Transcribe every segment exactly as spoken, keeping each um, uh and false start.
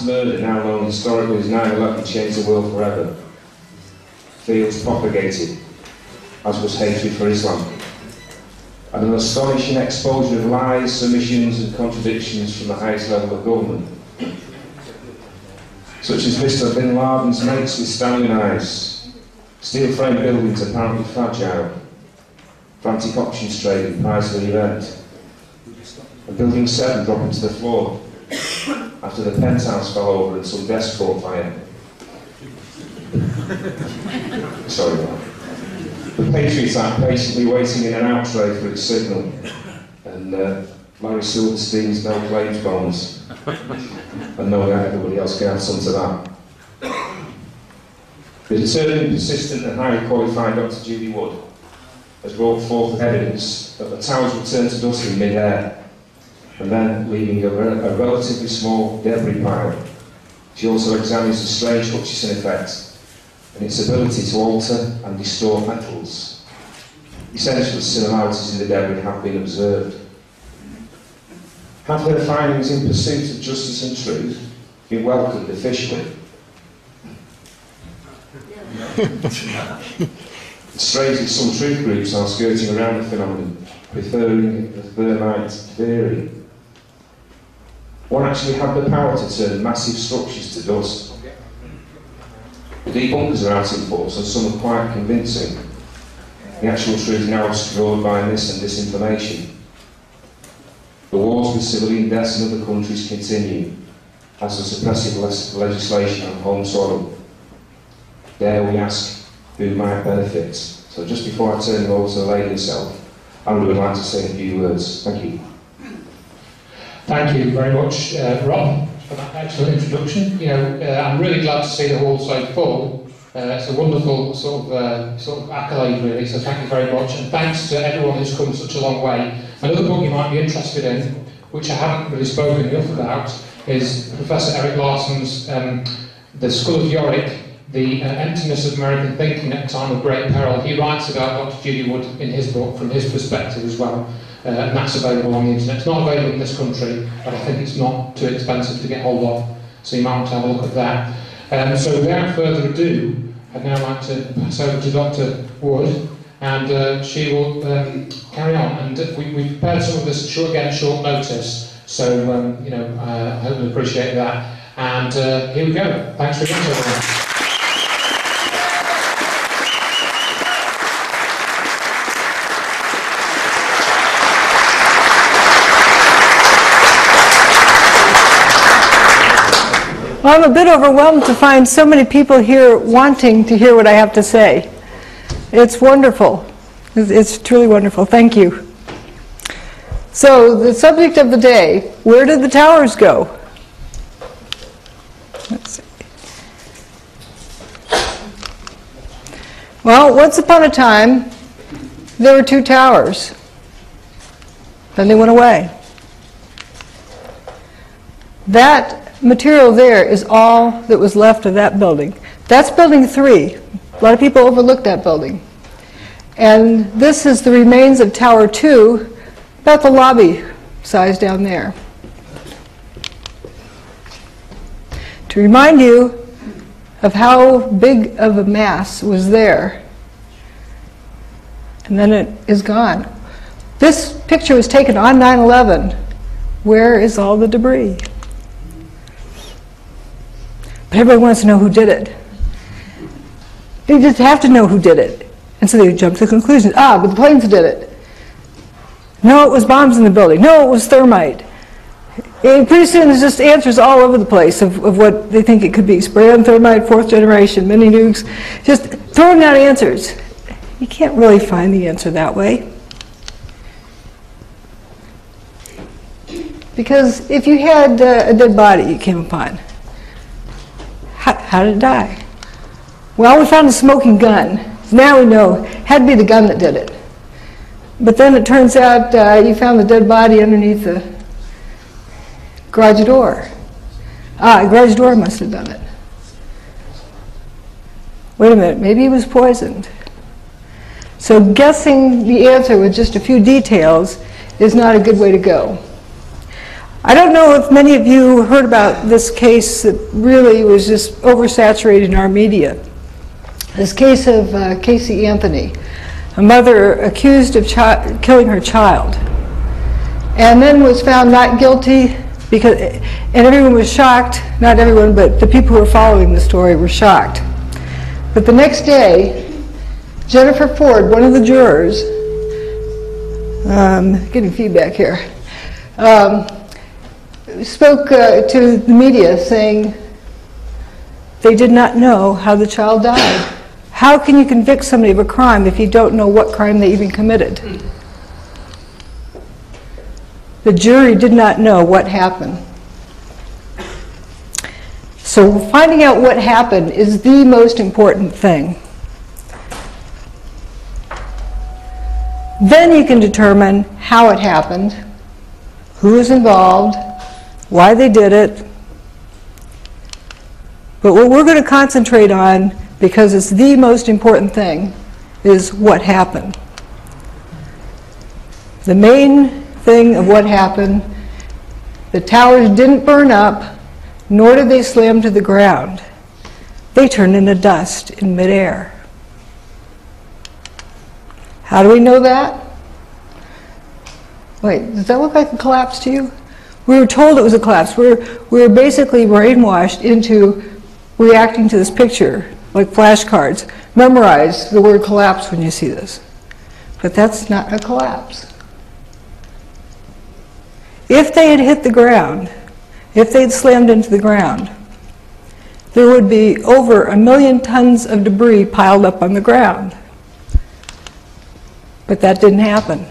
mass murder now known historically as nine eleven changed the world forever. Fields propagated, as was hatred for Islam, and an astonishing exposure of lies, submissions and contradictions from the highest level of government, such as Mister Bin Laden's mates with Stalin eyes, steel frame buildings apparently fragile, frantic options trading, price of the event, and building seven dropping to the floor after the penthouse fell over and some desk caught fire. Sorry about that. The Patriots Act patiently waiting in an out tray for its signal, and uh, Larry Silverstein's no claims bonds, and no doubt everybody else can add some to that. The determined, persistent and highly qualified Doctor Judy Wood has brought forth evidence that the towers returned to dust in mid-air, and then leaving a, re a relatively small debris pile. She also examines the strange Hutchison effect and its ability to alter and distort metals. Essential similarities in the debris have been observed. Have her findings in pursuit of justice and truth been welcomed officially? It's strange that some truth groups are skirting around the phenomenon, preferring the Thermite theory. One actually had the power to turn massive structures to dust. The debunkers are out in force, and some are quite convincing. The actual truth now obscured by this and disinformation. The wars with civilian deaths in other countries continue, as the suppressive legislation on home soil. Dare we ask who might benefit? So just before I turn it over to the lady herself, I would like to say a few words. Thank you. Thank you very much, uh, Rob, for that excellent introduction. You know, uh, I'm really glad to see the whole side full. Uh, it's a wonderful sort of uh, sort of accolade, really. So thank you very much, and thanks to everyone who's come such a long way. Another book you might be interested in, which I haven't really spoken enough about, is Professor Eric Larson's um, "The Skull of Yorick: The uh, Emptiness of American Thinking at a Time of Great Peril." He writes about Doctor Judy Wood in his book from his perspective as well. Uh, and that's available on the internet. It's not available in this country, but I think it's not too expensive to get hold of, so you might want to have a look at that. Um, so without further ado, I'd now like to pass over to Doctor Wood, and uh, she will um, carry on. And uh, we, we've prepared some of this short, again, short notice, so um, you know, uh, I hope you appreciate that. And uh, here we go. Thanks very much, everyone. Well, I'm a bit overwhelmed to find so many people here wanting to hear what I have to say. It's wonderful. It's truly wonderful. Thank you. So the subject of the day, where did the towers go? Let's see. Well, once upon a time, there were two towers. Then they went away. That material there is all that was left of that building. That's building three. A lot of people overlooked that building. And this is the remains of Tower Two, about the lobby size down there. To remind you of how big of a mass was there. And then it is gone. This picture was taken on nine eleven. Where is all the debris? But everybody wants to know who did it. They just have to know who did it. And so they jump to the conclusion, ah, but the planes did it. No, it was bombs in the building. No, it was thermite. And pretty soon there's just answers all over the place of, of what they think it could be. Spray on thermite, fourth generation, mini nukes. Just throwing out answers. You can't really find the answer that way. Because if you had uh, a dead body you came upon, How, how did it die? Well, we found a smoking gun. Now we know it had to be the gun that did it. But then it turns out uh, you found the dead body underneath the garage door. Ah, the garage door must have done it. Wait a minute, maybe he was poisoned. So guessing the answer with just a few details is not a good way to go. I don't know if many of you heard about this case that really was just oversaturated in our media. This case of uh, Casey Anthony, a mother accused of chi killing her child, and then was found not guilty because, and everyone was shocked, not everyone, but the people who were following the story were shocked. But the next day, Jennifer Ford, one of the jurors, um, getting feedback here, um, spoke uh, to the media saying they did not know how the child died. How can you convict somebody of a crime if you don't know what crime they even committed? The jury did not know what happened. So finding out what happened is the most important thing. Then you can determine how it happened, who was involved, why they did it. But what we're going to concentrate on, because it's the most important thing, is what happened. The main thing of what happened, the towers didn't burn up, nor did they slam to the ground. They turned into dust in midair. How do we know that? Wait, does that look like a collapse to you? We were told it was a collapse. We were, we were basically brainwashed into reacting to this picture, like flashcards. Memorize the word collapse when you see this. But that's not a collapse. If they had hit the ground, if they'd slammed into the ground, there would be over a million tons of debris piled up on the ground. But that didn't happen.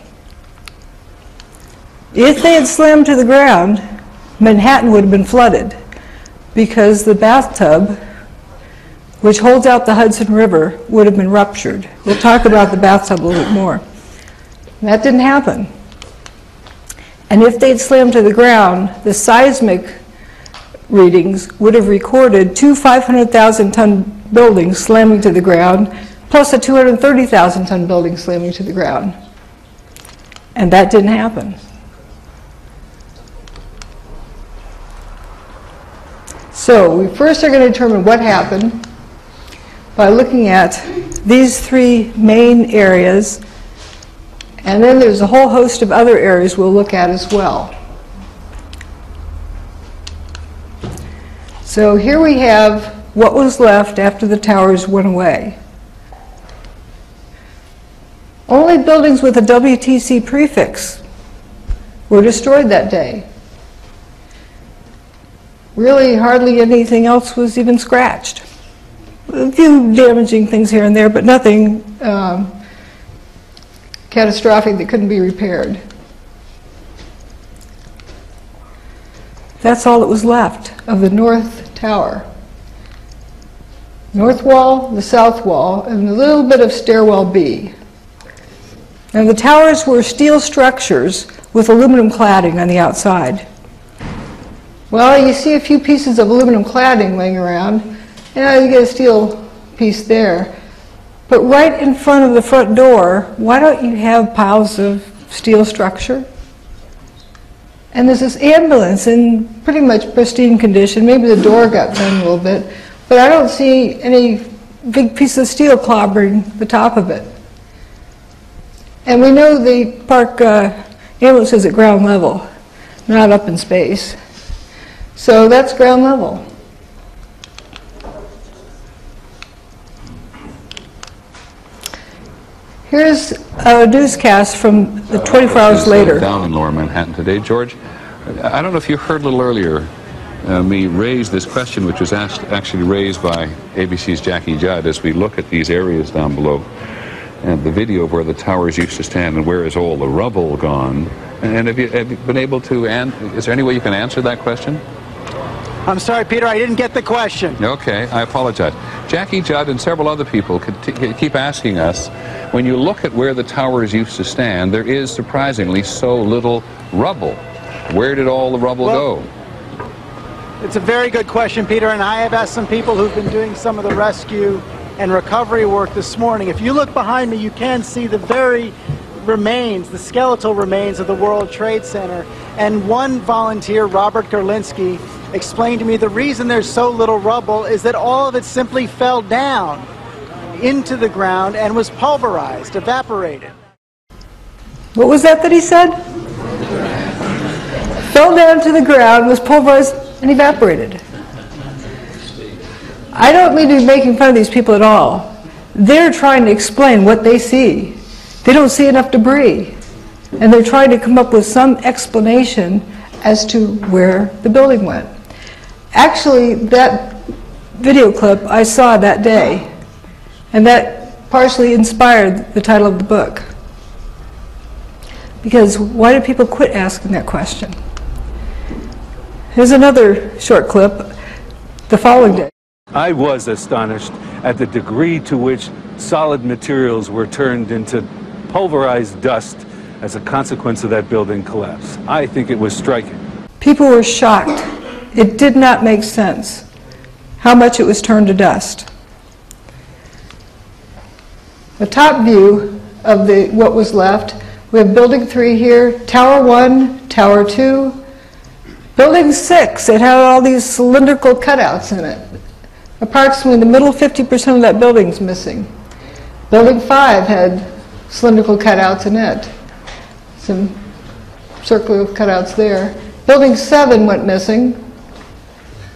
If they had slammed to the ground, Manhattan would have been flooded, because the bathtub, which holds out the Hudson River, would have been ruptured. We'll talk about the bathtub a little bit more. That didn't happen. And if they'd slammed to the ground, the seismic readings would have recorded two five hundred thousand ton buildings slamming to the ground, plus a two hundred thirty thousand ton building slamming to the ground. And that didn't happen. So we first are going to determine what happened by looking at these three main areas, and then there's a whole host of other areas we'll look at as well. So here we have what was left after the towers went away. Only buildings with a W T C prefix were destroyed that day. Really, hardly anything else was even scratched. A few damaging things here and there, but nothing um, catastrophic that couldn't be repaired. That's all that was left of the North Tower. North Wall, the South Wall, and a little bit of Stairwell B. Now the towers were steel structures with aluminum cladding on the outside. Well, you see a few pieces of aluminum cladding laying around, and you get a steel piece there. But right in front of the front door, why don't you have piles of steel structure? And there's this ambulance in pretty much pristine condition. Maybe the door got bent a little bit, but I don't see any big piece of steel clobbering the top of it. And we know the park uh, ambulance is at ground level, not up in space. So that's ground level. Here's a newscast from the twenty-four hours uh, later. Down in Lower Manhattan today, George. I don't know if you heard a little earlier uh, me raise this question, which was asked, actually raised by A B C's Jackie Judd, as we look at these areas down below, and the video of where the towers used to stand and where is all the rubble gone. And have you, have you been able to, and is there any way you can answer that question? I'm sorry, Peter, I didn't get the question. Okay, I apologize. Jackie Judd and several other people keep asking us, when you look at where the towers used to stand, there is surprisingly so little rubble. Where did all the rubble well, go? It's a very good question, Peter, and I have asked some people who've been doing some of the rescue and recovery work this morning. If you look behind me, you can see the very remains, the skeletal remains of the World Trade Center. And one volunteer, Robert Gerlinski, explained to me the reason there's so little rubble is that all of it simply fell down into the ground and was pulverized, evaporated. What was that that he said? Fell down to the ground, was pulverized, and evaporated. I don't mean to be making fun of these people at all. They're trying to explain what they see. They don't see enough debris. And they're trying to come up with some explanation as to where the building went. Actually, that video clip I saw that day, and that partially inspired the title of the book. Because why do people quit asking that question? Here's another short clip the following day. I was astonished at the degree to which solid materials were turned into pulverized dust as a consequence of that building collapse. I think it was striking. People were shocked. It did not make sense how much it was turned to dust. The top view of the what was left, we have building three here, tower one, tower two, building six. It had all these cylindrical cutouts in it. Approximately the middle fifty percent of that building's missing. Building five had cylindrical cutouts in it. Some circular cutouts there. Building seven went missing.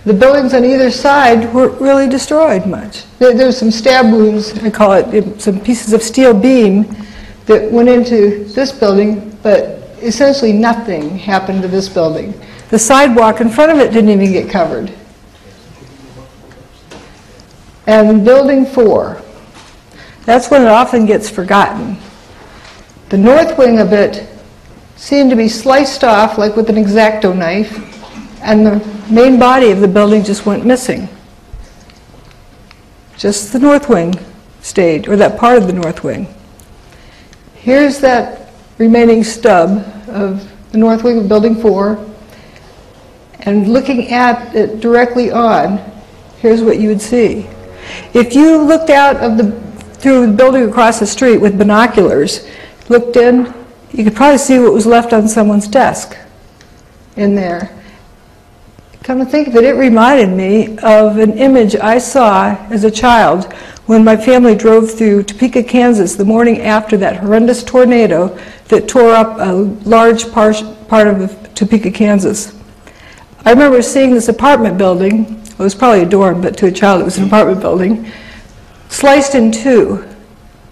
The buildings on either side weren't really destroyed much. There, there were some stab wounds, I call it, some pieces of steel beam that went into this building, but essentially nothing happened to this building. The sidewalk in front of it didn't even get covered. And building four, that's when it often gets forgotten. The north wing of it seemed to be sliced off like with an X-Acto knife, and the main body of the building just went missing. Just the north wing stayed, or that part of the north wing. Here's that remaining stub of the north wing of building four, and looking at it directly on, here's what you would see. If you looked out of the, through the building across the street with binoculars, looked in, you could probably see what was left on someone's desk in there. Come to think of it, it reminded me of an image I saw as a child when my family drove through Topeka, Kansas the morning after that horrendous tornado that tore up a large part of Topeka, Kansas. I remember seeing this apartment building, it was probably a dorm, but to a child it was an apartment building, sliced in two.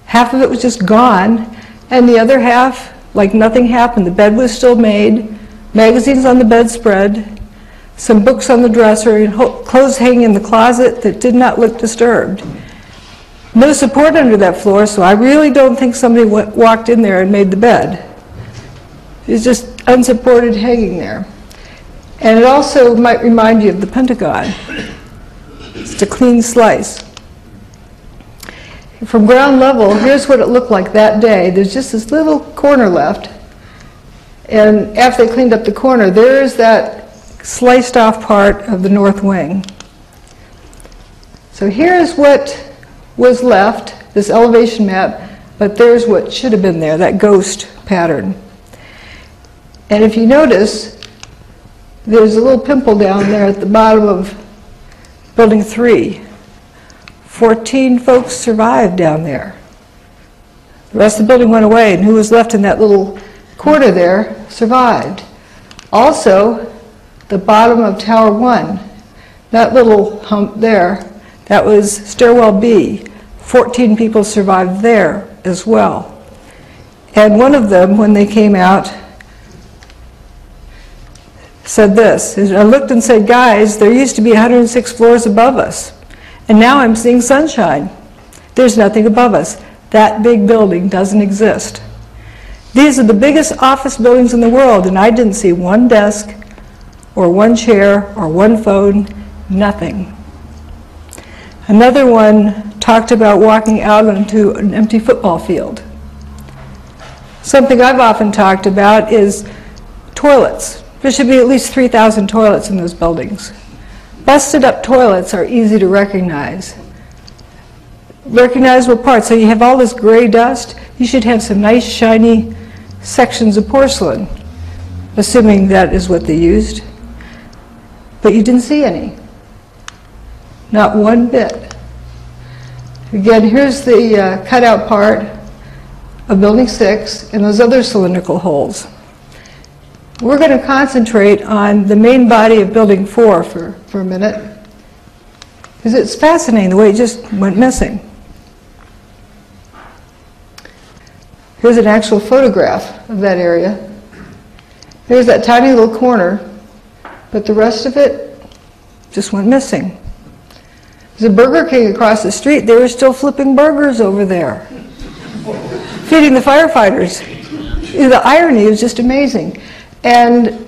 Half of it was just gone, and the other half, like nothing happened. The bed was still made, magazines on the bedspread, some books on the dresser, and clothes hanging in the closet that did not look disturbed. No support under that floor, so I really don't think somebody w walked in there and made the bed. It's just unsupported hanging there. And it also might remind you of the Pentagon. It's a clean slice. From ground level, here's what it looked like that day. There's just this little corner left. And after they cleaned up the corner, there's that sliced off part of the north wing. So here's what was left, this elevation map, but there's what should have been there, that ghost pattern. And if you notice, there's a little pimple down there at the bottom of building three. Fourteen folks survived down there. The rest of the building went away, and who was left in that little corner there survived. Also, the bottom of tower one, that little hump there, that was stairwell B. fourteen people survived there as well. And one of them, when they came out, said this. I looked and said, guys, there used to be one hundred six floors above us, and now I'm seeing sunshine. There's nothing above us. That big building doesn't exist. These are the biggest office buildings in the world, and I didn't see one desk or one chair or one phone, nothing. Another one talked about walking out onto an empty football field. Something I've often talked about is toilets. There should be at least three thousand toilets in those buildings. Busted up toilets are easy to recognize. recognizable parts. So you have all this gray dust, you should have some nice shiny sections of porcelain, assuming that is what they used. But you didn't see any. Not one bit. Again, here's the uh, cutout part of building six and those other cylindrical holes. We're going to concentrate on the main body of building four for, for a minute, because it's fascinating the way it just went missing. Here's an actual photograph of that area. Here's that tiny little corner, but the rest of it just went missing. There's a Burger King across the street. They were still flipping burgers over there, feeding the firefighters. The irony is just amazing. And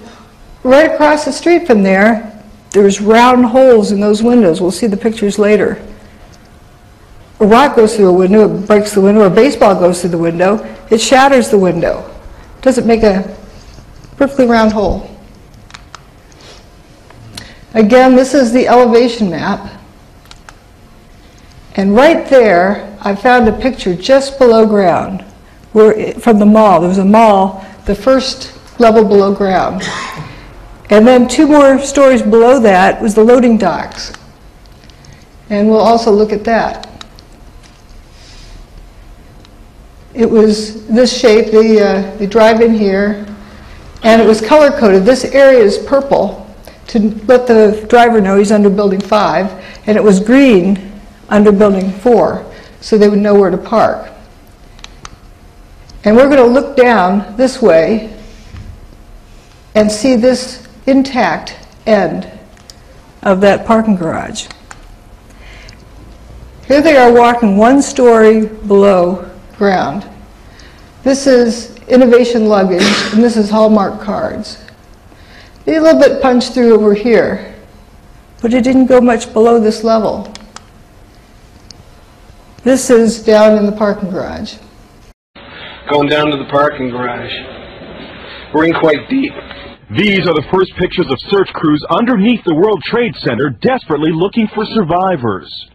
right across the street from there, there's round holes in those windows. We'll see the pictures later. A rock goes through a window, it breaks the window. A baseball goes through the window, it shatters the window. It doesn't make a perfectly round hole. Again, this is the elevation map. And right there, I found a picture just below ground where it, from the mall. There was a mall, the first level below ground. And then two more stories below that was the loading docks. And we'll also look at that. It was this shape, the, uh, the drive-in here, and it was color-coded. This area is purple to let the driver know he's under building five, and it was green under building four, so they would know where to park. And we're going to look down this way and see this intact end of that parking garage. Here they are walking one story below ground. This is Innovation Luggage, and this is Hallmark Cards. They a little bit punched through over here, but it didn't go much below this level. This is down in the parking garage. Going down to the parking garage. We're in quite deep. These are the first pictures of search crews underneath the World Trade Center desperately looking for survivors.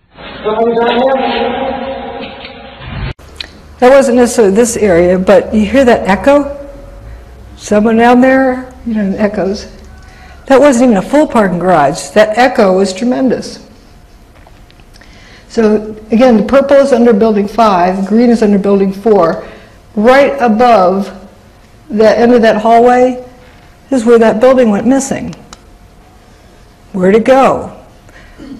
That wasn't necessarily this area, but you hear that echo? Someone down there, you know, it echoes. That wasn't even a full parking garage. That echo was tremendous. So again, the purple is under building five, green is under building four. Right above the end of that hallway is where that building went missing. Where'd it go?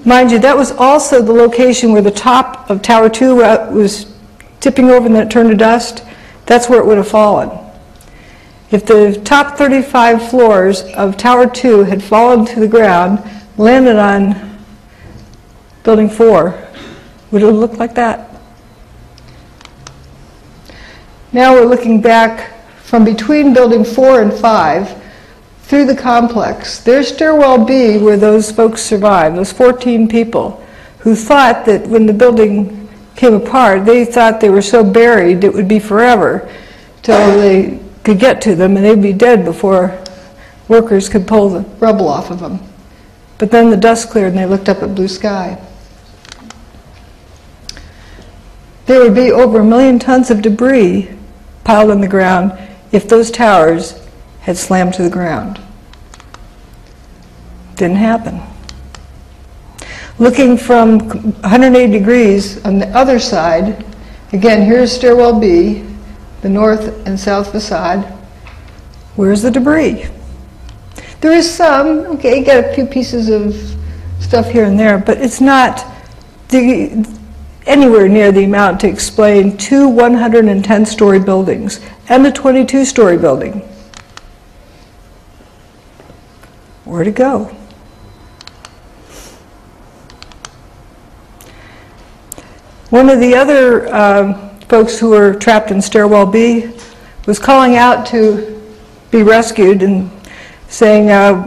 Mind you, that was also the location where the top of Tower Two was tipping over and then it turned to dust. That's where it would have fallen. If the top thirty-five floors of Tower Two had fallen to the ground, landed on building four, would it look like that? Now we're looking back from between building four and five through the complex. There's stairwell B where those folks survived, those fourteen people who thought that when the building came apart, they thought they were so buried it would be forever till they could get to them and they'd be dead before workers could pull the rubble off of them. But then the dust cleared and they looked up at blue sky. There would be over a million tons of debris piled on the ground if those towers had slammed to the ground. Didn't happen. Looking from one hundred eighty degrees on the other side, again, here's stairwell B, the north and south facade. Where's the debris? There is some, okay, you got a few pieces of stuff here and there, but it's not the, anywhere near the amount to explain two one hundred ten story buildings and a twenty-two story building. Where'd it go? One of the other um, folks who were trapped in stairwell B was calling out to be rescued and saying, uh,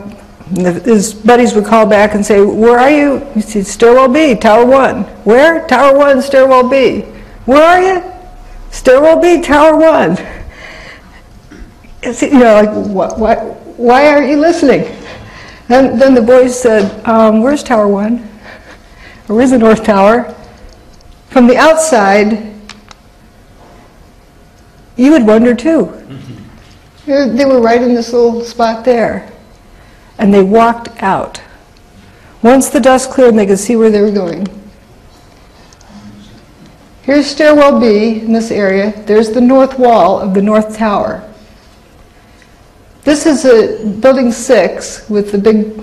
his buddies would call back and say, where are you? He said, stairwell B, tower one. Where? Tower one, stairwell B. Where are you? Stairwell B, tower one. It's, you know, like, what, what, why aren't you listening? And then the boys said, um, where's tower one? Where's the north tower? from the outside, you would wonder too. Mm-hmm. They were right in this little spot there. And they walked out. Once the dust cleared, they could see where they were going. Here's stairwell B in this area. There's the north wall of the north tower. This is a building six with the big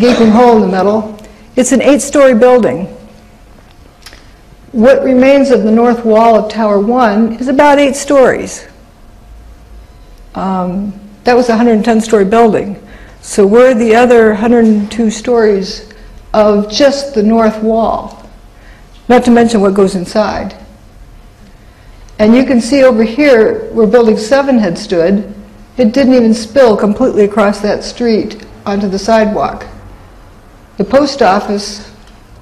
gaping hole in the middle. It's an eight-story building. What remains of the north wall of Tower One is about eight stories. Um, that was a one hundred ten story building. So we're the other one hundred two stories of just the north wall, not to mention what goes inside. And you can see over here where Building seven had stood, it didn't even spill completely across that street onto the sidewalk. The post office,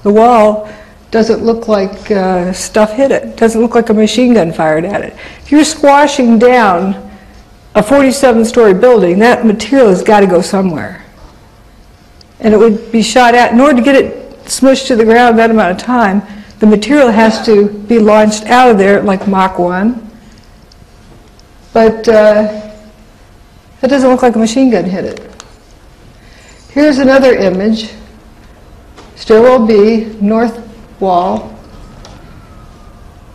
the wall, doesn't look like uh, stuff hit it. Doesn't look like a machine gun fired at it. If you're squashing down a forty-seven story building, that material has got to go somewhere. And it would be shot at. In order to get it smushed to the ground that amount of time, the material has to be launched out of there like Mach one. But uh, that doesn't look like a machine gun hit it. Here's another image. Stairwell B, north wall.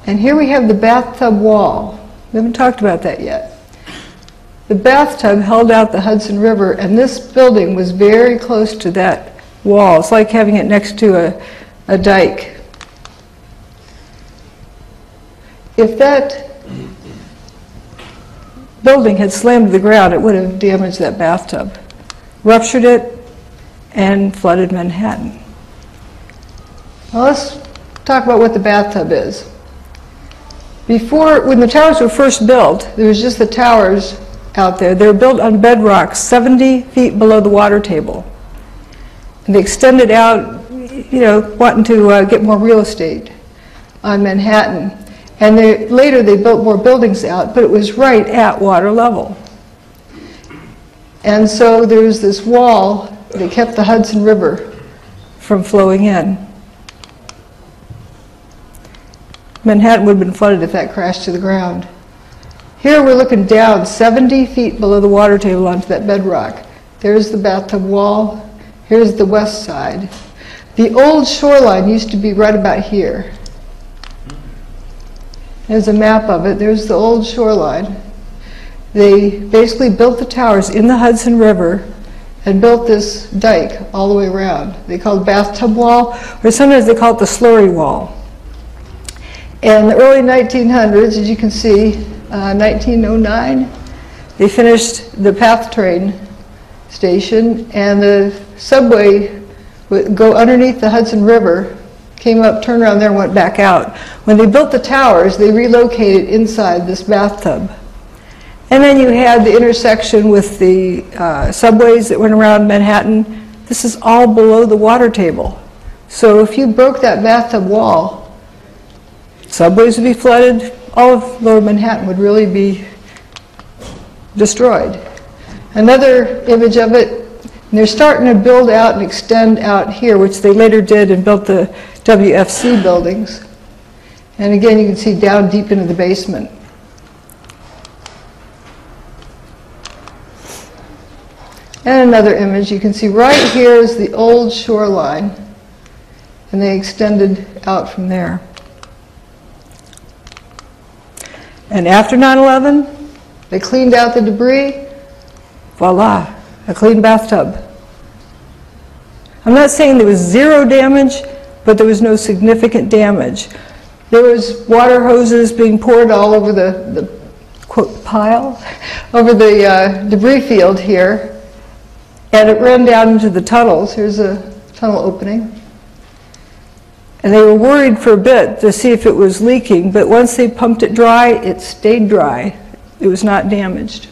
And here we have the bathtub wall. We haven't talked about that yet. The bathtub held out the Hudson River, and this building was very close to that wall. It's like having it next to a, a dike. If that building had slammed to the ground, it would have damaged that bathtub, ruptured it, and flooded Manhattan. Well, let's talk about what the bathtub is. Before, when the towers were first built, there was just the towers out there. They were built on bedrock seventy feet below the water table. And they extended out, you know, wanting to uh, get more real estate on Manhattan. And they, later they built more buildings out, but it was right at water level. And so there was this wall that kept the Hudson River from flowing in. Manhattan would have been flooded if that crashed to the ground. Here we're looking down seventy feet below the water table onto that bedrock. There's the bathtub wall. Here's the west side. The old shoreline used to be right about here. There's a map of it. There's the old shoreline. They basically built the towers in the Hudson River and built this dike all the way around. They call it bathtub wall, or sometimes they call it the slurry wall. In the early nineteen hundreds, as you can see, Uh, nineteen oh nine, they finished the PATH train station, and the subway would go underneath the Hudson River, came up, turned around there, and went back out. When they built the towers, they relocated inside this bathtub. And then you had the intersection with the uh, subways that went around Manhattan. This is all below the water table. So if you broke that bathtub wall, subways would be flooded. All of lower Manhattan would really be destroyed. Another image of it, and they're starting to build out and extend out here, which they later did and built the W F C buildings. And again, you can see down deep into the basement. And another image, you can see right here is the old shoreline, and they extended out from there. And after nine eleven, they cleaned out the debris. Voila, a clean bathtub. I'm not saying there was zero damage, but there was no significant damage. There was water hoses being poured all over the, the quote, pile, over the uh, debris field here. And it ran down into the tunnels. Here's a tunnel opening. And they were worried for a bit to see if it was leaking, but once they pumped it dry, it stayed dry. It was not damaged.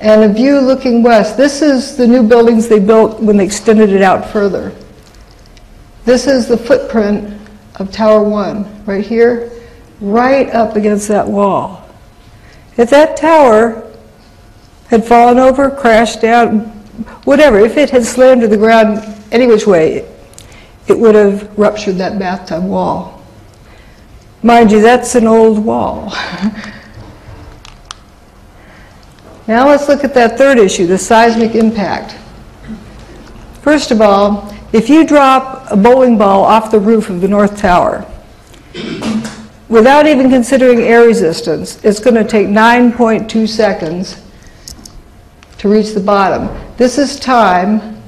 And a view looking west. This is the new buildings they built when they extended it out further. This is the footprint of Tower One, right here, right up against that wall. If that tower had fallen over, crashed down, whatever, if it had slammed to the ground any which way, it would have ruptured that bathtub wall. Mind you, that's an old wall. Now let's look at that third issue, the seismic impact. First of all, if you drop a bowling ball off the roof of the North Tower, without even considering air resistance, it's going to take nine point two seconds to reach the bottom. This is time,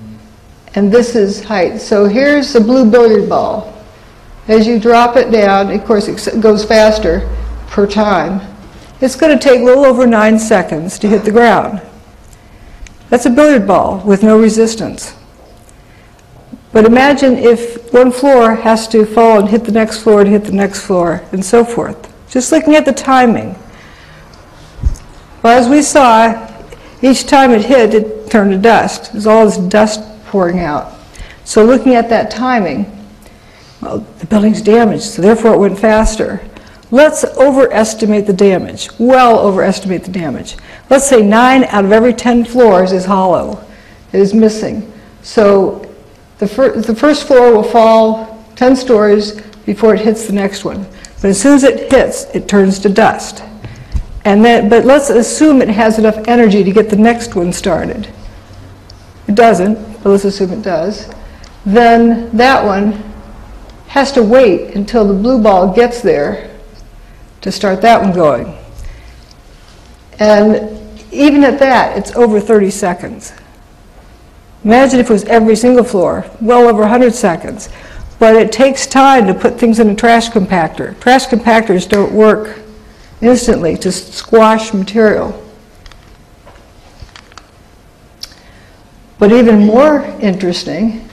and this is height. So here's the blue billiard ball. As you drop it down, of course it goes faster per time. It's going to take a little over nine seconds to hit the ground. That's a billiard ball with no resistance. But imagine if one floor has to fall and hit the next floor and hit the next floor and so forth. Just looking at the timing. Well, as we saw, each time it hit, it turned to dust. There's all this dust pouring out. So looking at that timing, well, the building's damaged, so therefore it went faster. Let's overestimate the damage, well overestimate the damage. Let's say nine out of every ten floors is hollow, it is missing. So the, fir the first floor will fall ten stories before it hits the next one. But as soon as it hits, it turns to dust. And then, but let's assume it has enough energy to get the next one started. It doesn't, but let's assume it does. Then that one has to wait until the blue ball gets there to start that one going. And even at that, it's over thirty seconds. Imagine if it was every single floor, well over one hundred seconds. But it takes time to put things in a trash compactor. Trash compactors don't work instantly to squash material. But even more interesting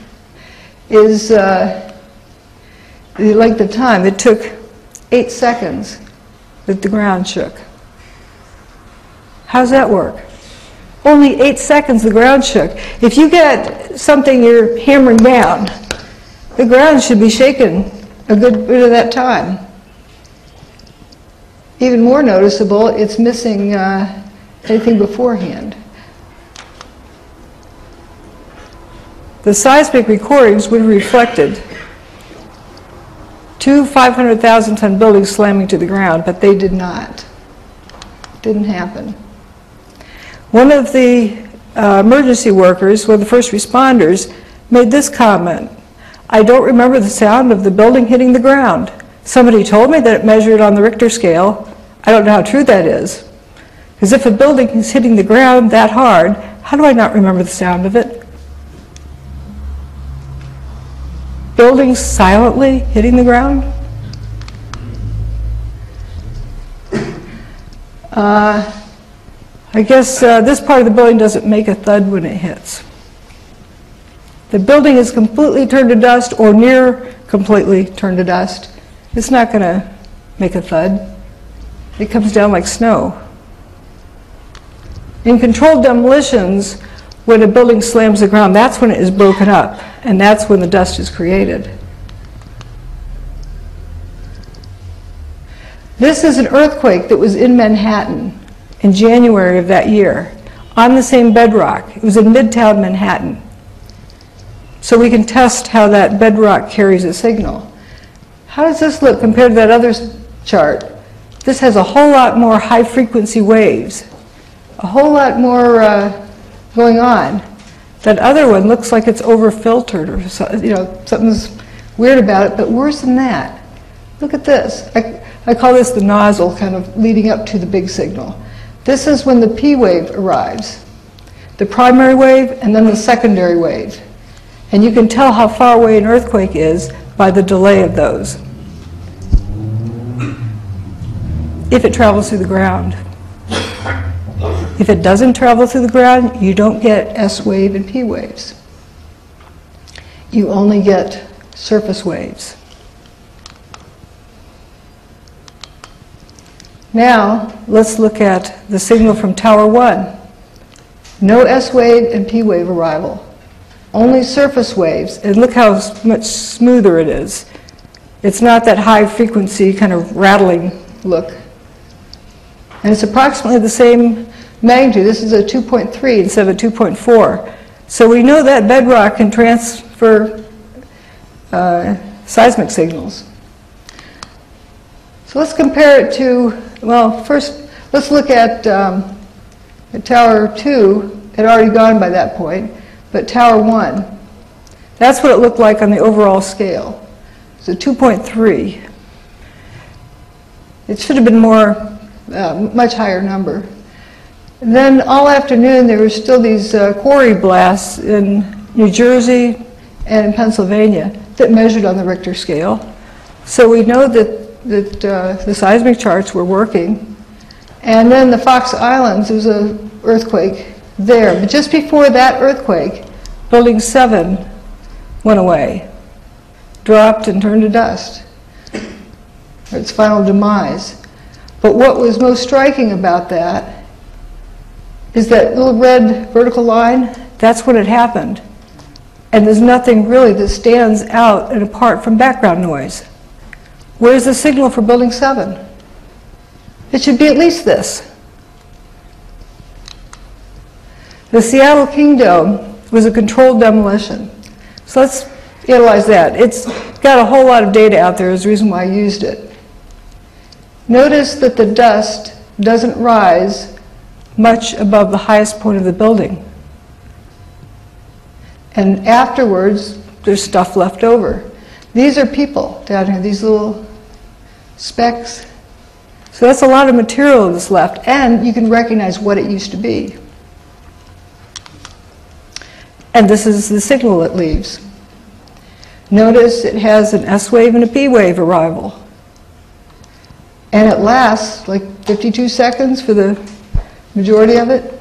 is uh, the length of time. It took eight seconds that the ground shook. How's that work? Only eight seconds the ground shook. If you get something you're hammering down, the ground should be shaken a good bit of that time. Even more noticeable, it's missing uh, anything beforehand. The seismic recordings would have reflected two five hundred thousand ton buildings slamming to the ground, but they did not. Didn't happen. One of the uh, emergency workers, one of the first responders, made this comment, "I don't remember the sound of the building hitting the ground. Somebody told me that it measured on the Richter scale. I don't know how true that is. Because if a building is hitting the ground that hard, how do I not remember the sound of it?" Buildings silently hitting the ground? Uh, I guess uh, this part of the building doesn't make a thud when it hits. The building is completely turned to dust or near completely turned to dust. It's not going to make a thud. It comes down like snow. In controlled demolitions, when a building slams the ground, that's when it is broken up, and that's when the dust is created. This is an earthquake that was in Manhattan in January of that year, on the same bedrock. It was in Midtown Manhattan. So we can test how that bedrock carries a signal. How does this look compared to that other chart? This has a whole lot more high-frequency waves, a whole lot more uh, going on. That other one looks like it's over-filtered or so, you know, something's weird about it, but worse than that. Look at this. I, I call this the nozzle kind of leading up to the big signal. This is when the P wave arrives, the primary wave and then the secondary wave. And you can tell how far away an earthquake is by the delay of those, if it travels through the ground. If it doesn't travel through the ground, you don't get S wave and P waves. You only get surface waves. Now, let's look at the signal from Tower one. No S wave and P wave arrival. Only surface waves. And look how much smoother it is. It's not that high frequency kind of rattling look. And it's approximately the same magnitude. This is a two point three instead of a two point four. So we know that bedrock can transfer uh, seismic signals. So let's compare it to, well, first let's look at um, Tower two, had already gone by that point, but Tower one. That's what it looked like on the overall scale. So two point three. It should have been more, uh, much higher number. And then all afternoon there were still these uh, quarry blasts in New Jersey and in Pennsylvania that measured on the Richter scale. So we know that, that uh, the seismic charts were working. And then the Fox Islands, there was an earthquake there. But just before that earthquake, Building seven went away, dropped and turned to dust, its final demise. But what was most striking about that is that little red vertical line, that's when it happened. And there's nothing really that stands out and apart from background noise. Where's the signal for Building seven? It should be at least this. The Seattle Kingdome was a controlled demolition. So let's analyze that. It's got a whole lot of data out there, is the reason why I used it. Notice that the dust doesn't rise much above the highest point of the building. And afterwards, there's stuff left over. These are people down here, these little specks. So that's a lot of material that's left, and you can recognize what it used to be. And this is the signal it leaves. Notice it has an S-wave and a P-wave arrival. And it lasts like fifty-two seconds for the majority of it.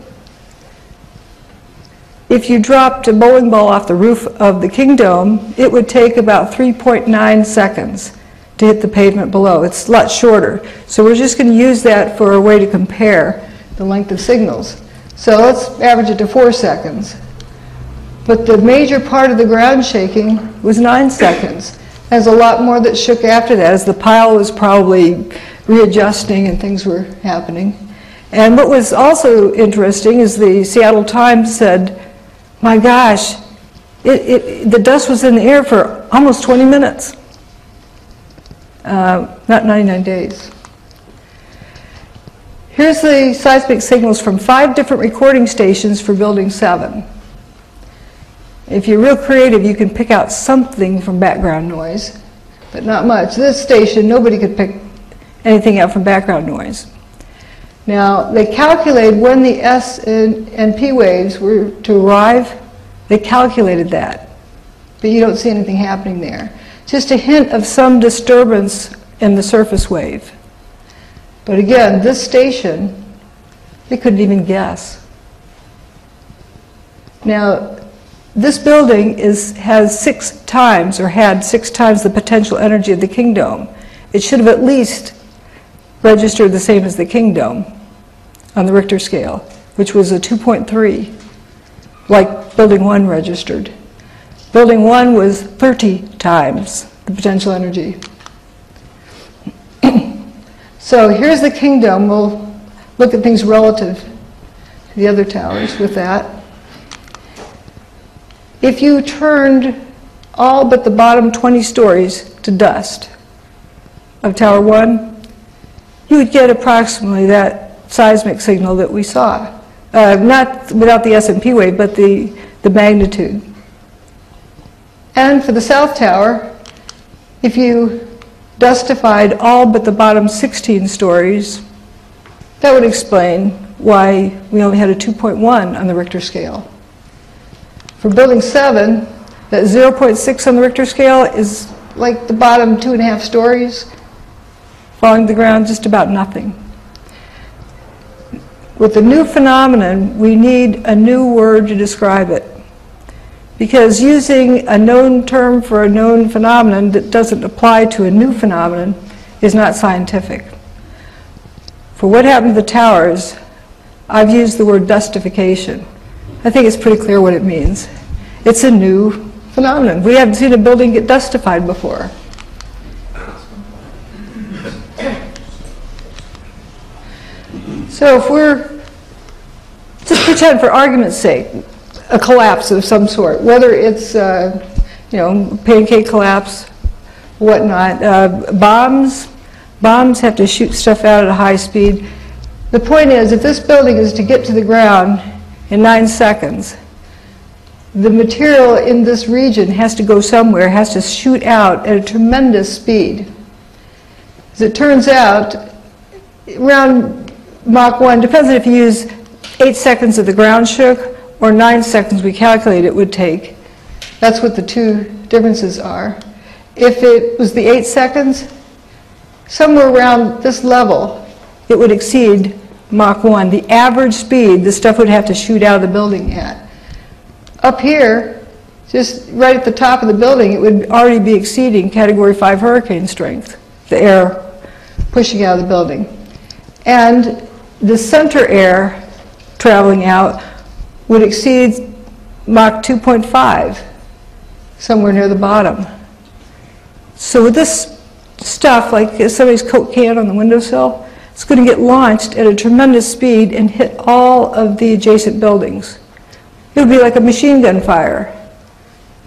If you dropped a bowling ball off the roof of the Kingdome, it would take about three point nine seconds to hit the pavement below. It's a lot shorter. So we're just going to use that for a way to compare the length of signals. So let's average it to four seconds. But the major part of the ground shaking was nine seconds. There's a lot more that shook after that, as the pile was probably readjusting and things were happening. And what was also interesting is the Seattle Times said, my gosh, it, it, the dust was in the air for almost twenty minutes. Uh, not ninety-nine days. Here's the seismic signals from five different recording stations for Building seven. If you're real creative, you can pick out something from background noise, but not much. This station, nobody could pick anything out from background noise. Now, they calculated when the S and, and P waves were to arrive. They calculated that, but you don't see anything happening there. Just a hint of some disturbance in the surface wave. But again, this station, they couldn't even guess. Now, this building is, has six times, or had six times, the potential energy of the Kingdome. It should have at least registered the same as the Kingdome on the Richter scale, which was a two point three, like Building one registered. Building one was thirty times the potential energy. So here's the Kingdome. We'll look at things relative to the other towers with that. If you turned all but the bottom twenty stories to dust of Tower one, you would get approximately that seismic signal that we saw. Uh, not without the S and P wave, but the, the magnitude. And for the South Tower, if you dustified all but the bottom sixteen stories, that would explain why we only had a two point one on the Richter scale. For Building seven, that zero point six on the Richter scale is like the bottom two and a half stories, falling to the ground, just about nothing. With the new phenomenon, we need a new word to describe it, because using a known term for a known phenomenon that doesn't apply to a new phenomenon is not scientific. For what happened to the towers, I've used the word dustification. I think it's pretty clear what it means. It's a new phenomenon. We haven't seen a building get dustified before. So if we're, just pretend for argument's sake, a collapse of some sort, whether it's uh, you know, pancake collapse, whatnot. Uh, bombs, bombs have to shoot stuff out at a high speed. The point is, if this building is to get to the ground in nine seconds, the material in this region has to go somewhere, has to shoot out at a tremendous speed. As it turns out, around Mach one, depends on if you use eight seconds of the ground shook or nine seconds we calculate it would take. That's what the two differences are. If it was the eight seconds, somewhere around this level, it would exceed Mach one, the average speed the stuff would have to shoot out of the building at. Up here, just right at the top of the building, it would already be exceeding Category five hurricane strength, the air pushing out of the building. And the center air traveling out would exceed Mach two point five, somewhere near the bottom. So with this stuff, like somebody's Coke can on the windowsill, it's going to get launched at a tremendous speed and hit all of the adjacent buildings. It would be like a machine gun fire.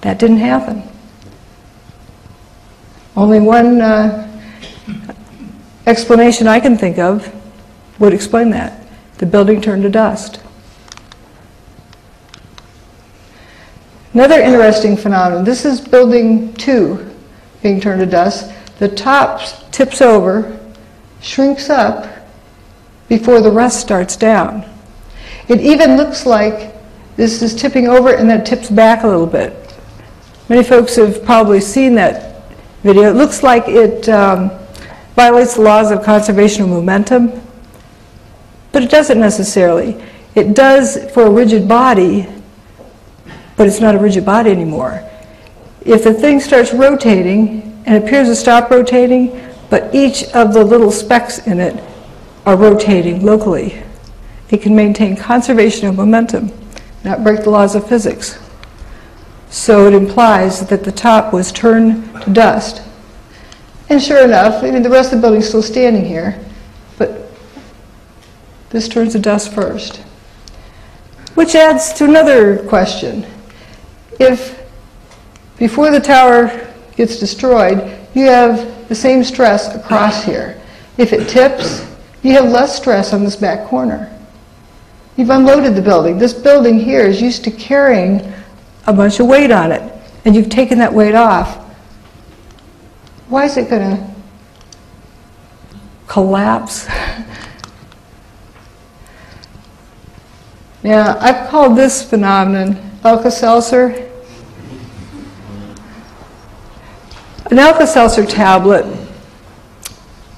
That didn't happen. Only one uh, explanation I can think of would explain that. The building turned to dust. Another interesting phenomenon. This is building two being turned to dust. The top tips over, shrinks up before the rest starts down. It even looks like this is tipping over and then tips back a little bit. Many folks have probably seen that video. It looks like it um, violates the laws of conservation of momentum, but it doesn't necessarily. It does for a rigid body, but it's not a rigid body anymore. If the thing starts rotating and appears to stop rotating, but each of the little specks in it are rotating locally, it can maintain conservation of momentum, not break the laws of physics. So it implies that the top was turned to dust. And sure enough, I mean, the rest of the building's still standing here, but this turns to dust first. Which adds to another question. If before the tower gets destroyed, you have the same stress across here. If it tips, you have less stress on this back corner. You've unloaded the building. This building here is used to carrying a bunch of weight on it, and you've taken that weight off. Why is it going to collapse? Now, I've called this phenomenon Alka-Seltzer. An Alka-Seltzer tablet,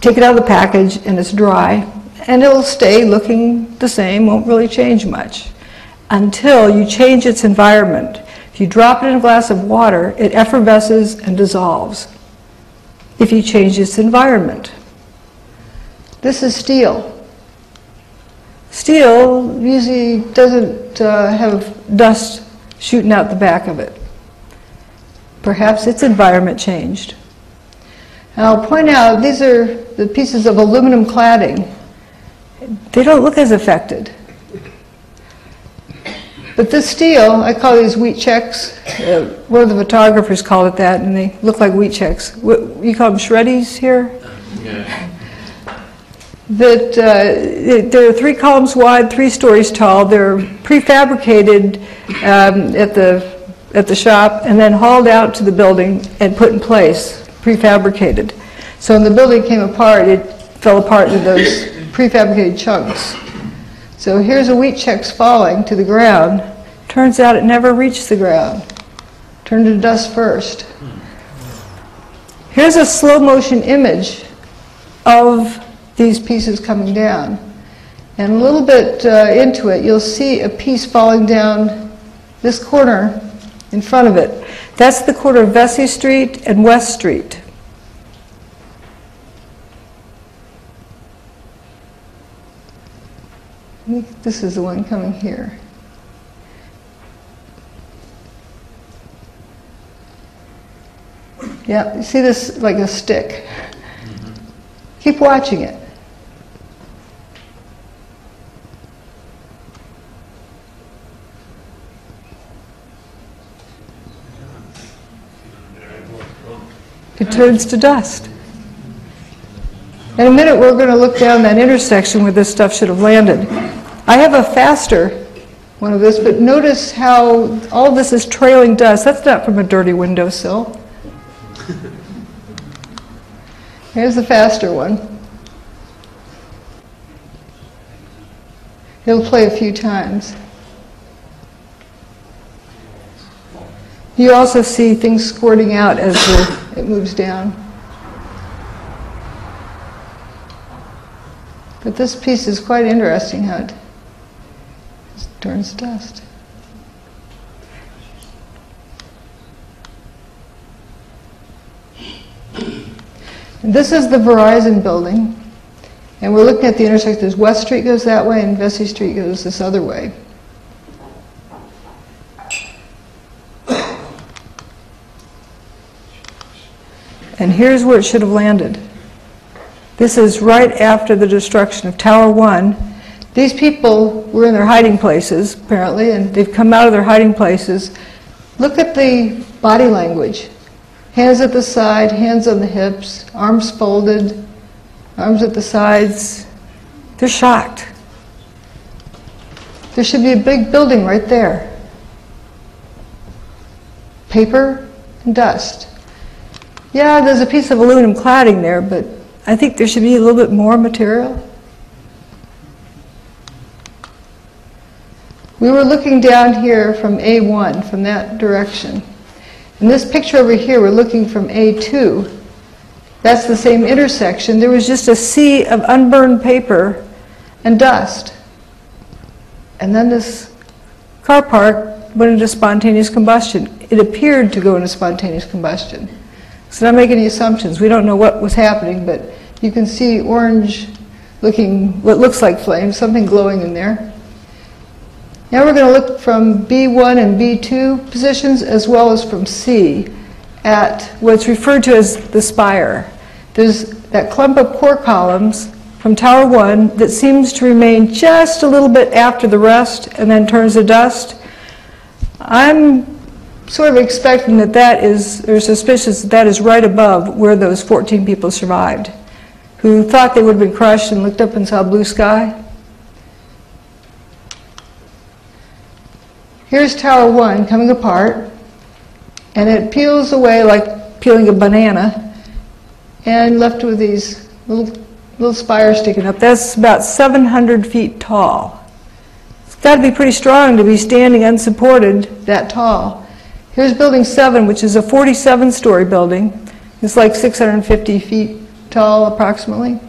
take it out of the package, and it's dry. And it'll stay looking the same, won't really change much, until you change its environment. If you drop it in a glass of water, it effervesces and dissolves if you change its environment. This is steel. Steel usually doesn't uh, have dust shooting out the back of it. Perhaps its environment changed. And I'll point out, these are the pieces of aluminum cladding. They don't look as affected. But this steel, I call these wheat checks. Uh, one of the photographers called it that, and they look like wheat checks. What, you call them shreddies here? Yeah. That uh, they're three columns wide, three stories tall. They're prefabricated um, at the at the shop, and then hauled out to the building and put in place, prefabricated. So when the building came apart, it fell apart into those prefabricated chunks. So here's a wheat check falling to the ground. Turns out it never reached the ground. Turned to dust first. Here's a slow motion image of these pieces coming down. And a little bit uh, into it, you'll see a piece falling down this corner in front of it. That's the corner of Vesey Street and West Street. This is the one coming here. Yeah, you see this like a stick. Mm-hmm. Keep watching it. It turns to dust. In a minute, we're going to look down that intersection where this stuff should have landed. I have a faster one of this, but notice how all this is trailing dust. That's not from a dirty windowsill. Here's the faster one. It'll play a few times. You also see things squirting out as the, it moves down. But this piece is quite interesting, how it turns to dust. And this is the Verizon building. And we're looking at the intersections. West Street goes that way and Vesey Street goes this other way. And here's where it should have landed. This is right after the destruction of Tower one. These people were in their hiding places, apparently, and they've come out of their hiding places. Look at the body language. Hands at the side, hands on the hips, arms folded, arms at the sides. They're shocked. There should be a big building right there. Paper and dust. Yeah, there's a piece of aluminum cladding there, but I think there should be a little bit more material. We were looking down here from A one, from that direction. In this picture over here, we're looking from A two. That's the same intersection. There was just a sea of unburned paper and dust. And then this car park went into spontaneous combustion. It appeared to go into spontaneous combustion. So don't make any assumptions. We don't know what was happening, but you can see orange looking, what looks like flames, something glowing in there. Now we're going to look from B one and B two positions as well as from C at what's referred to as the spire. There's that clump of core columns from Tower one that seems to remain just a little bit after the rest and then turns to dust. I'm sort of expecting that that is, or suspicious that that is right above where those fourteen people survived, who thought they would have been crushed and looked up and saw blue sky. Here's Tower one coming apart, and it peels away like peeling a banana, and left with these little, little spires sticking up. That's about seven hundred feet tall. It's got to be pretty strong to be standing unsupported that tall. Here's Building seven, which is a forty-seven story building. It's like six hundred fifty feet tall, approximately.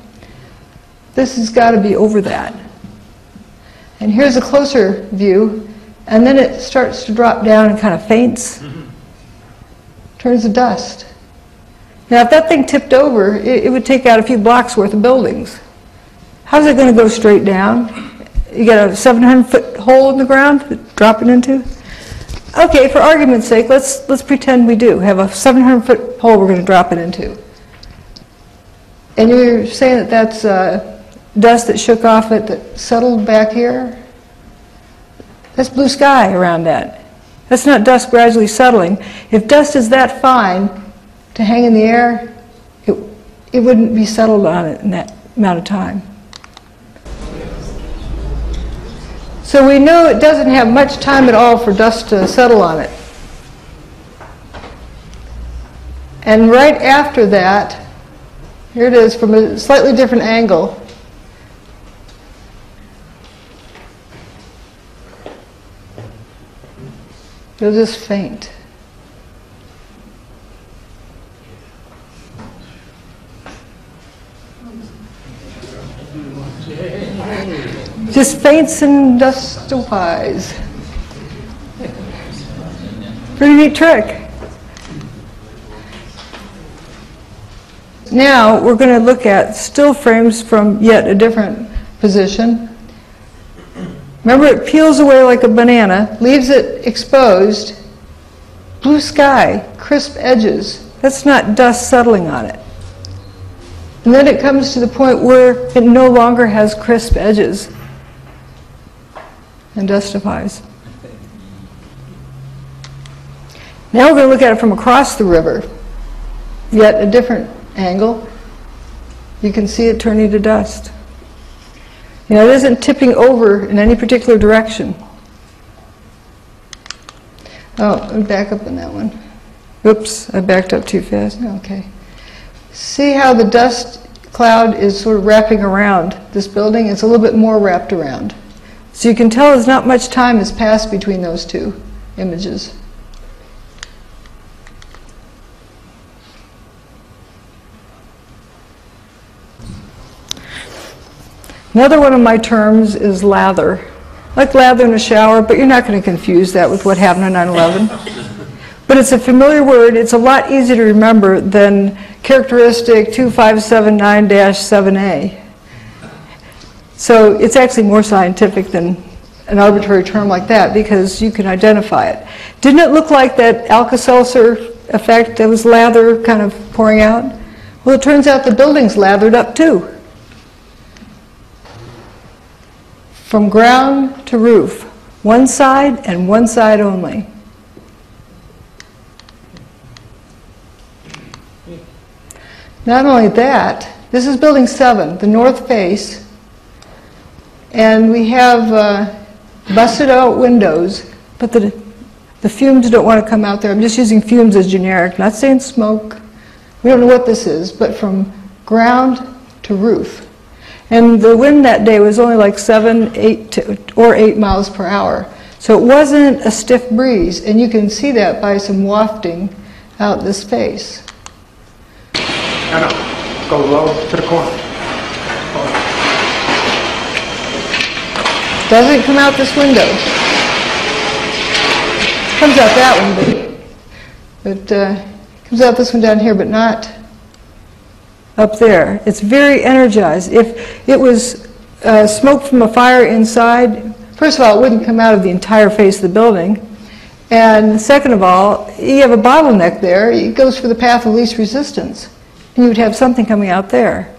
This has got to be over that. And here's a closer view. And then it starts to drop down and kind of faints. Turns to dust. Now, if that thing tipped over, it, it would take out a few blocks worth of buildings. How's it going to go straight down? You got a seven hundred foot hole in the ground dropping into? Okay, for argument's sake, let's, let's pretend we do have a seven hundred foot hole we're going to drop it into. And you're saying that that's uh, dust that shook off it that settled back here? That's blue sky around that. That's not dust gradually settling. If dust is that fine to hang in the air, it, it wouldn't be settled on it in that amount of time. So we know it doesn't have much time at all for dust to settle on it. And right after that, here it is from a slightly different angle. You'll just faint. Just faints and dustifies. Pretty neat trick. Now we're going to look at still frames from yet a different position. Remember, it peels away like a banana, leaves it exposed. Blue sky, crisp edges. That's not dust settling on it. And then it comes to the point where it no longer has crisp edges and dustifies. Now we're going to look at it from across the river. yet a different angle, you can see it turning to dust. You know, it isn't tipping over in any particular direction. Oh, I'm back up on that one. Oops, I backed up too fast. Okay. See how the dust cloud is sort of wrapping around this building? It's a little bit more wrapped around. So you can tell there's not much time has passed between those two images. Another one of my terms is lather. Like lather in a shower, but you're not going to confuse that with what happened on nine eleven. But it's a familiar word. It's a lot easier to remember than characteristic two five seven nine dash seven A. So it's actually more scientific than an arbitrary term like that because you can identify it. Didn't it look like that Alka-Seltzer effect that was lather kind of pouring out? Well, it turns out the building's lathered up too. From ground to roof, one side and one side only. Not only that, this is building seven, the north face, and we have uh, busted out windows, but the, the fumes don't want to come out there. I'm just using fumes as generic, not saying smoke. We don't know what this is, but from ground to roof. And the wind that day was only like seven, eight, to, or eight miles per hour. So it wasn't a stiff breeze, and you can see that by some wafting out this face. No, no, go low to the corner. Doesn't come out this window. Comes out that one, but, but uh, comes out this one down here, but not up there. It's very energized. If it was uh, smoke from a fire inside, first of all, it wouldn't come out of the entire face of the building. And second of all, you have a bottleneck there. It goes for the path of least resistance. And you would have something coming out there.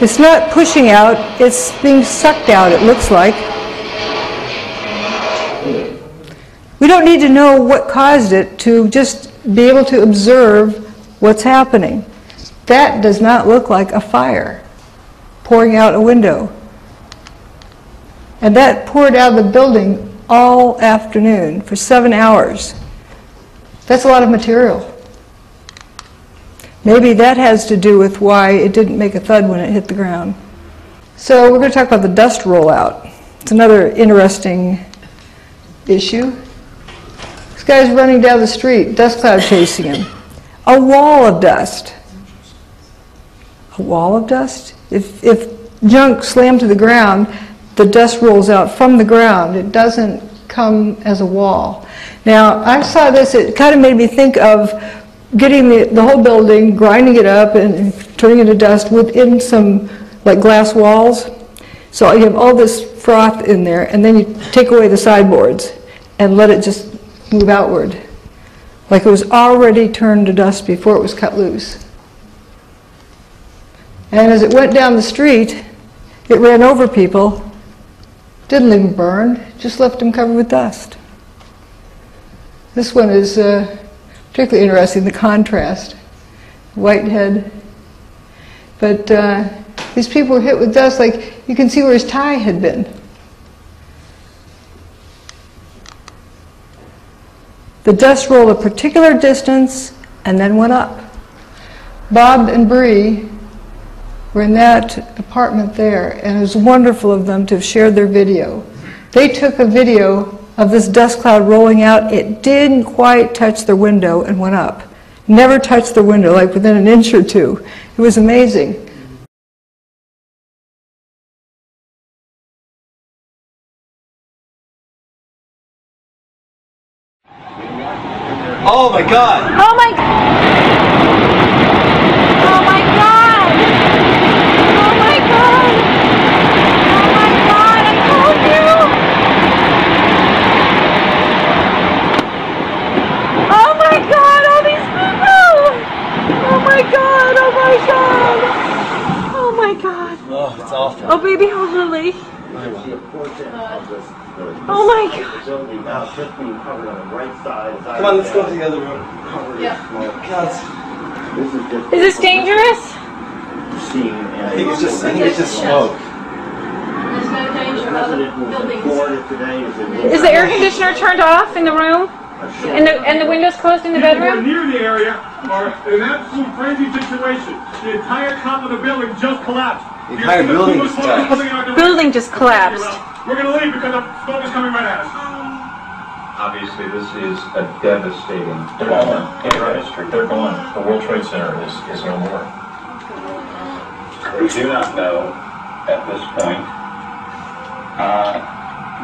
It's not pushing out. It's being sucked out, it looks like. We don't need to know what caused it to just be able to observe what's happening. That does not look like a fire pouring out a window. And that poured out of the building all afternoon for seven hours. That's a lot of material. Maybe that has to do with why it didn't make a thud when it hit the ground. So we're going to talk about the dust rollout. It's another interesting issue. This guy's running down the street, dust cloud chasing him. A wall of dust. A wall of dust? If, if junk slammed to the ground, the dust rolls out from the ground. It doesn't come as a wall. Now, I saw this, it kind of made me think of getting the, the whole building, grinding it up and turning it to dust within some like glass walls. So you have all this froth in there, and then you take away the sideboards and let it just move outward. Like it was already turned to dust before it was cut loose. And as it went down the street, it ran over people, didn't leave them burned, just left them covered with dust. This one is uh, particularly interesting, the contrast. Whitehead. But uh, these people were hit with dust, like you can see where his tie had been. The dust rolled a particular distance and then went up. Bob and Bree were in that apartment there, and it was wonderful of them to have shared their video. They took a video of this dust cloud rolling out. It didn't quite touch their window and went up. Never touched the window, like within an inch or two. It was amazing. Oh my God! Oh my God! Oh my God! Oh my God! Oh my God! I told you! Oh my God! All these people! Oh my God! Oh my God! Oh my God! Oh, it's awful. baby, how's Lily? Oh my god. Come on, let's go to the other room. Yeah. Is this dangerous? I think it's just, I think it's just smoke. There's no danger of buildings. Is the air conditioner turned off in the room? And the, and the windows closed in the bedroom? People who are near the area are in an absolute crazy situation. The entire top of the building just collapsed. The entire building just collapsed. building just collapsed. We're going to leave because the smoke is coming right at us. Obviously, this is a devastating problem in our district. They're gone. The World Trade Center is, is no more. We do not know at this point uh,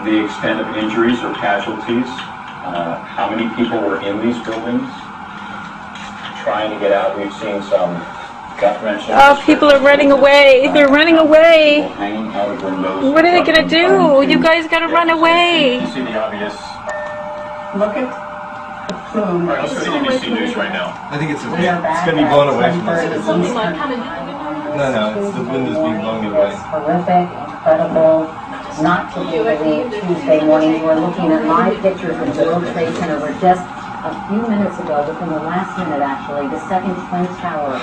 the extent of injuries or casualties. Uh, how many people were in these buildings trying to get out? We've seen some gut wrenching. Oh, people are running away. They're running away. What are they going to do? You guys got to run away. You see the obvious. Look at. All right, let's go to N B C News right now. I think it's, yeah, it's going to be blown away from us. No, no, it's the windows being blown away. Horrific, incredible. Not to be believed. Tuesday morning, you were looking at live pictures of the World Trade Center where just a few minutes ago, within the last minute actually, the second twin tower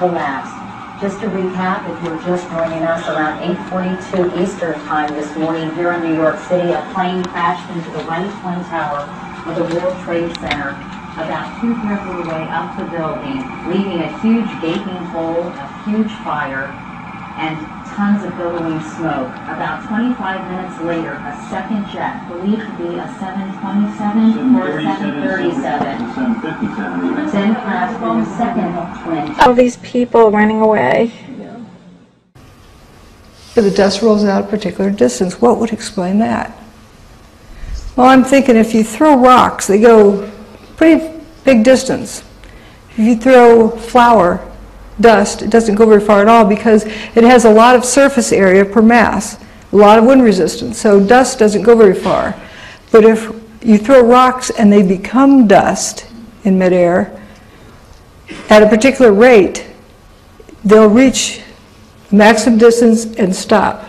collapsed. Just to recap, if you were just joining us, around eight forty-two Eastern time this morning here in New York City, a plane crashed into the right twin tower of the World Trade Center, about two hundred feet away up the building, leaving a huge gaping hole, a huge fire, and tons of billowing smoke. About twenty-five minutes later, a second jet, believed to be a seven twenty-seven or a seven thirty-seven, then crashed in the second twin. All these people running away. Yeah. The dust rolls out a particular distance. What would explain that? Well, I'm thinking if you throw rocks, they go pretty big distance. If you throw flour, dust, it doesn't go very far at all because it has a lot of surface area per mass, a lot of wind resistance, so dust doesn't go very far. But if you throw rocks and they become dust in midair, at a particular rate, they'll reach maximum distance and stop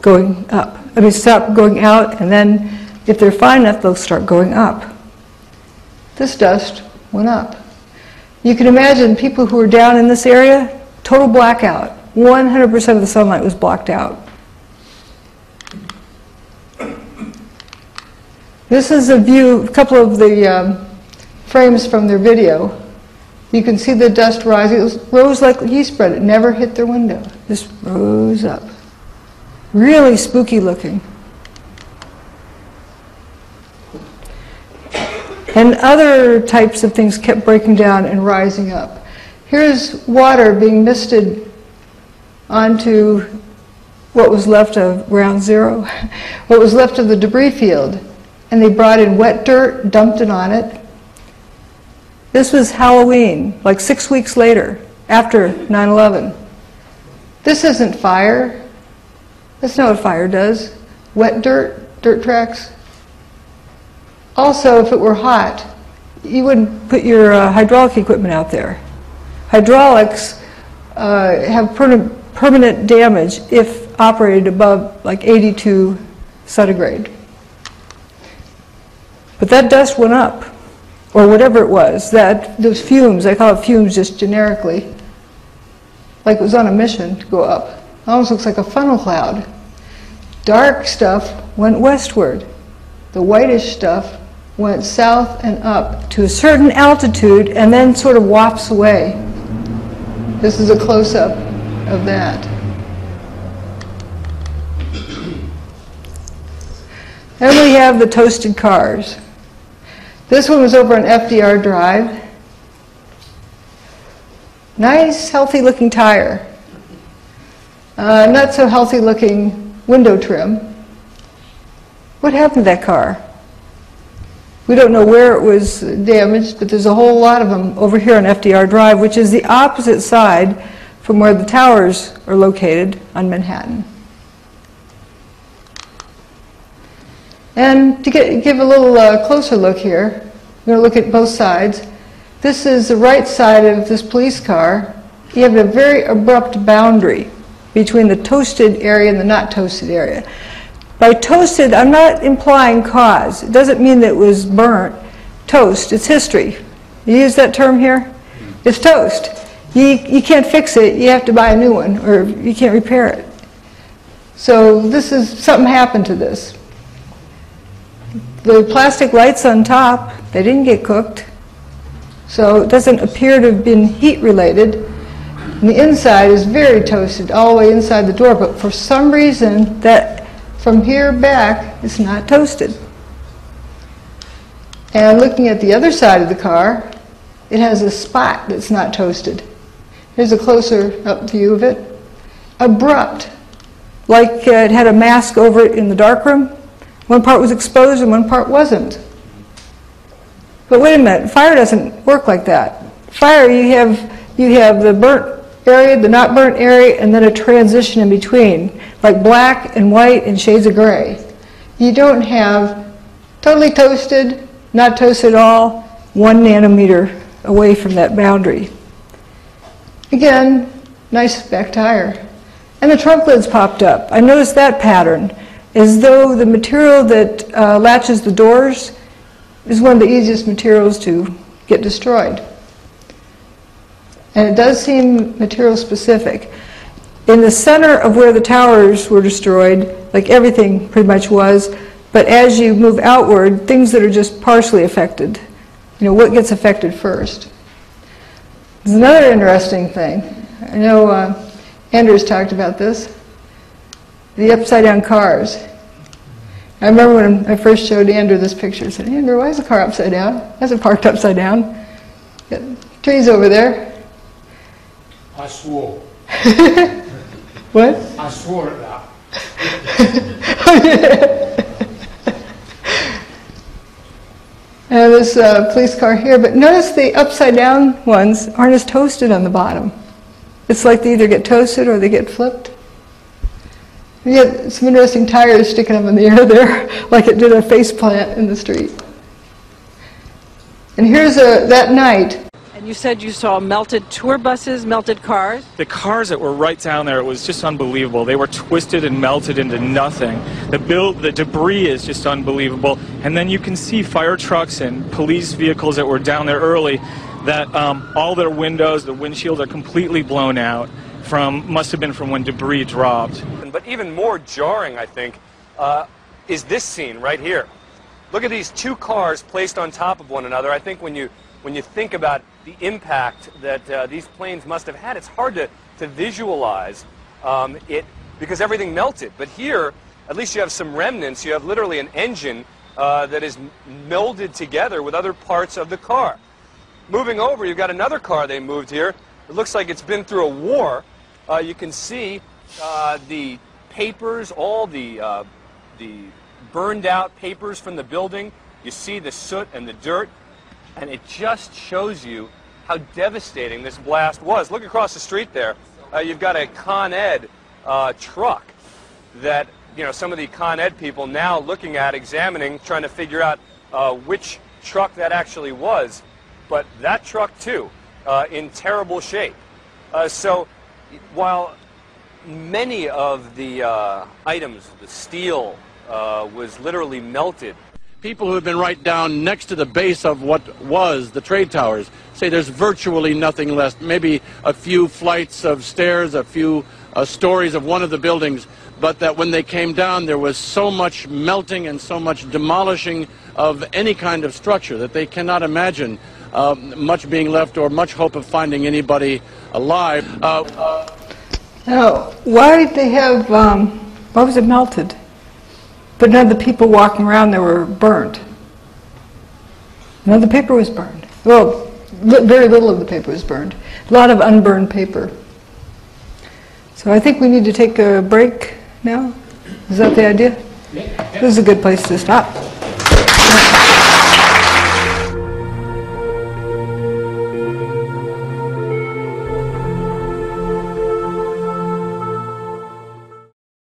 going up. I mean, stop going out, and then if they're fine enough, they'll start going up. This dust went up. You can imagine people who were down in this area, total blackout. one hundred percent of the sunlight was blocked out. This is a view, a couple of the um, frames from their video. You can see the dust rising. It was, rose like yeast bread. It never hit their window. Just rose up. Really spooky looking. And other types of things kept breaking down and rising up. Here's water being misted onto what was left of ground zero, what was left of the debris field. And they brought in wet dirt, dumped it on it. This was Halloween, like six weeks later, after nine eleven. This isn't fire. That's not what fire does. Wet dirt, dirt tracks. Also, if it were hot, you wouldn't put your uh, hydraulic equipment out there. Hydraulics uh, have per permanent damage if operated above like eighty-two centigrade. But that dust went up, or whatever it was, that those fumes, I call it fumes just generically, like it was on a mission to go up. It almost looks like a funnel cloud. Dark stuff went westward. The whitish stuff went south and up to a certain altitude and then sort of wafts away. This is a close-up of that. Then we have the toasted cars. This one was over on F D R Drive. Nice, healthy-looking tire. Uh, not so healthy-looking window trim. What happened to that car? We don't know where it was damaged, but there's a whole lot of them over here on F D R Drive, which is the opposite side from where the towers are located on Manhattan. And to get, give a little uh, closer look here, we're going to look at both sides. This is the right side of this police car. You have a very abrupt boundary. between the toasted area and the not toasted area. By toasted, I'm not implying cause. It doesn't mean that it was burnt. Toast, it's history. You use that term here? It's toast. You, you can't fix it. You have to buy a new one, or you can't repair it. So this is, something happened to this. The plastic lights on top, they didn't get cooked. So it doesn't appear to have been heat related. And the inside is very toasted all the way inside the door, but for some reason that from here back it's not toasted. And looking at the other side of the car, it has a spot that's not toasted. Here's a closer up view of it. Abrupt, like uh, it had a mask over it in the darkroom. One part was exposed and one part wasn't. But wait a minute, fire doesn't work like that. Fire, you have you have the burnt area, the not burnt area, and then a transition in between, like black and white and shades of gray. You don't have totally toasted, not toasted at all, one nanometer away from that boundary. Again, nice spec tire. And the trunk lids popped up. I noticed that pattern, as though the material that uh, latches the doors is one of the easiest materials to get destroyed. And it does seem material specific. In the center of where the towers were destroyed, like everything pretty much was, but as you move outward, things that are just partially affected. You know, what gets affected first? There's another interesting thing. I know uh, Anders talked about this. The upside down cars. I remember when I first showed Andrew this picture, I said, Andrew, why is the car upside down? It hasn't parked upside down. Got trees over there. I swore. What? I swore at that. Oh, yeah. And this uh, police car here, but notice the upside down ones aren't as toasted on the bottom. It's like they either get toasted or they get flipped. You have some interesting tires sticking up in the air there, like it did a face plant in the street. And here's a, that night. And you said you saw melted tour buses, melted cars? The cars that were right down there, it was just unbelievable. They were twisted and melted into nothing. The build, the debris is just unbelievable. And then you can see fire trucks and police vehicles that were down there early that um, all their windows, the windshields are completely blown out. From, must have been from when debris dropped. But even more jarring, I think, uh, is this scene right here. Look at these two cars placed on top of one another. I think when you, when you think about the impact that uh, these planes must have had, it's hard to, to visualize um, it because everything melted. But here, at least you have some remnants. You have literally an engine uh, that is melded together with other parts of the car. Moving over, you've got another car they moved here. It looks like it's been through a war. Uh, you can see uh, the papers, all the, uh, the burned out papers from the building. You see the soot and the dirt, and it just shows you how devastating this blast was. Look across the street there. Uh, you've got a Con Ed uh, truck that, you know, some of the Con Ed people now looking at, examining, trying to figure out uh, which truck that actually was. But that truck, too. Uh, in terrible shape. Uh, so while many of the uh, items, the steel, uh, was literally melted. People who have been right down next to the base of what was the trade towers say there's virtually nothing left, maybe a few flights of stairs, a few uh, stories of one of the buildings, but that when they came down there was so much melting and so much demolishing of any kind of structure that they cannot imagine Uh, much being left or much hope of finding anybody alive. Uh, uh. Now, why did they have, um, why was it melted? But none of the people walking around there were burned. None of the paper was burned. Well, li very little of the paper was burned. A lot of unburned paper. So I think we need to take a break now. Is that the idea? Yeah. This is a good place to stop.